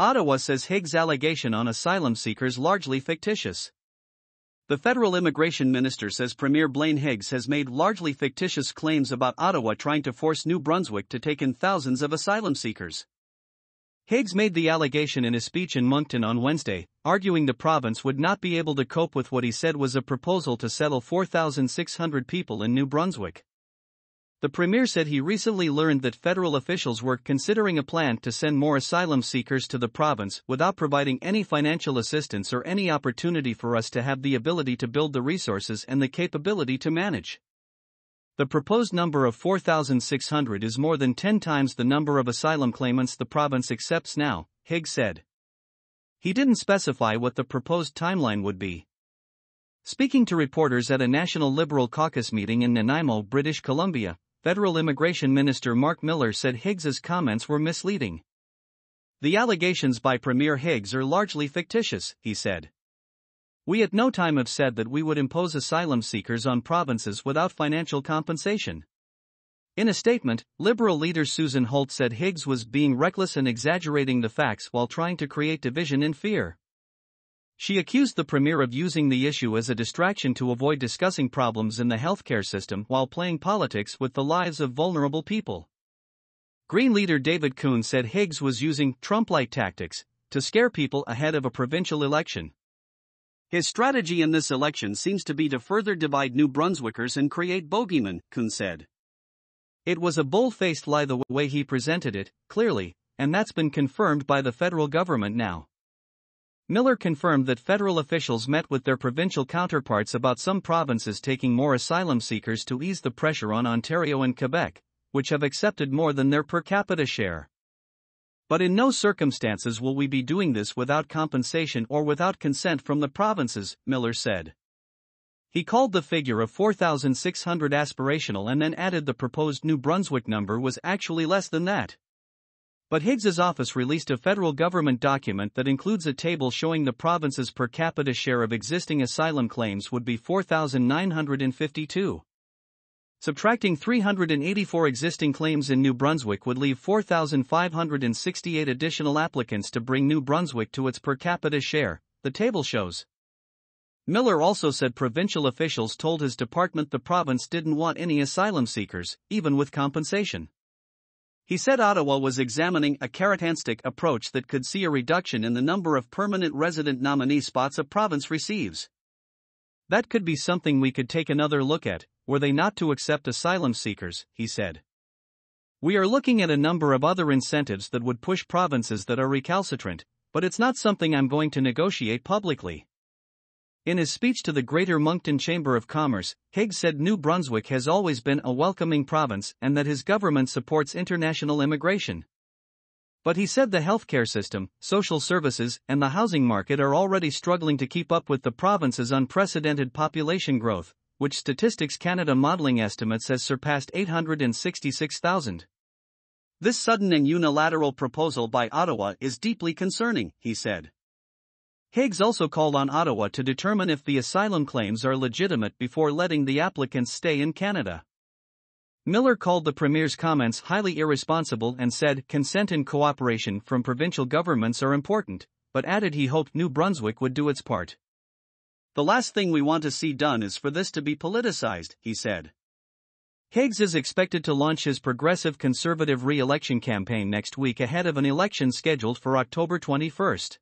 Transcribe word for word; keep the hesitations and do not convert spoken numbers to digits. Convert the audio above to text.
Ottawa says Higgs' allegation on asylum seekers largely fictitious. The federal immigration minister says Premier Blaine Higgs has made largely fictitious claims about Ottawa trying to force New Brunswick to take in thousands of asylum seekers. Higgs made the allegation in a speech in Moncton on Wednesday, arguing the province would not be able to cope with what he said was a proposal to settle four thousand six hundred people in New Brunswick. The premier said he recently learned that federal officials were considering a plan to send more asylum seekers to the province without providing any financial assistance or any opportunity for us to have the ability to build the resources and the capability to manage. The proposed number of four thousand six hundred is more than ten times the number of asylum claimants the province accepts now, Higgs said. He didn't specify what the proposed timeline would be. Speaking to reporters at a National Liberal Caucus meeting in Nanaimo, British Columbia, Federal Immigration Minister Mark Miller said Higgs's comments were misleading. The allegations by Premier Higgs are largely fictitious, he said. We at no time have said that we would impose asylum seekers on provinces without financial compensation. In a statement, Liberal leader Susan Holt said Higgs was being reckless and exaggerating the facts while trying to create division and fear. She accused the premier of using the issue as a distraction to avoid discussing problems in the healthcare system while playing politics with the lives of vulnerable people. Green leader David Coon said Higgs was using Trump-like tactics to scare people ahead of a provincial election. His strategy in this election seems to be to further divide New Brunswickers and create bogeymen, Coon said. It was a bold-faced lie the way he presented it, clearly, and that's been confirmed by the federal government now. Miller confirmed that federal officials met with their provincial counterparts about some provinces taking more asylum seekers to ease the pressure on Ontario and Quebec, which have accepted more than their per capita share. But in no circumstances will we be doing this without compensation or without consent from the provinces, Miller said. He called the figure of four thousand six hundred aspirational and then added the proposed New Brunswick number was actually less than that. But Higgs's office released a federal government document that includes a table showing the province's per capita share of existing asylum claims would be four thousand nine hundred fifty-two. Subtracting three hundred eighty-four existing claims in New Brunswick would leave four thousand five hundred sixty-eight additional applicants to bring New Brunswick to its per capita share, the table shows. Miller also said provincial officials told his department the province didn't want any asylum seekers, even with compensation. He said Ottawa was examining a carrot-and-stick approach that could see a reduction in the number of permanent resident nominee spots a province receives. That could be something we could take another look at, were they not to accept asylum seekers, he said. We are looking at a number of other incentives that would push provinces that are recalcitrant, but it's not something I'm going to negotiate publicly. In his speech to the Greater Moncton Chamber of Commerce, Higgs said New Brunswick has always been a welcoming province and that his government supports international immigration. But he said the healthcare system, social services, and the housing market are already struggling to keep up with the province's unprecedented population growth, which Statistics Canada modeling estimates has surpassed eight hundred sixty-six thousand. This sudden and unilateral proposal by Ottawa is deeply concerning, he said. Higgs also called on Ottawa to determine if the asylum claims are legitimate before letting the applicants stay in Canada. Miller called the Premier's comments highly irresponsible and said consent and cooperation from provincial governments are important, but added he hoped New Brunswick would do its part. The last thing we want to see done is for this to be politicized, he said. Higgs is expected to launch his progressive conservative re-election campaign next week ahead of an election scheduled for October twenty-first.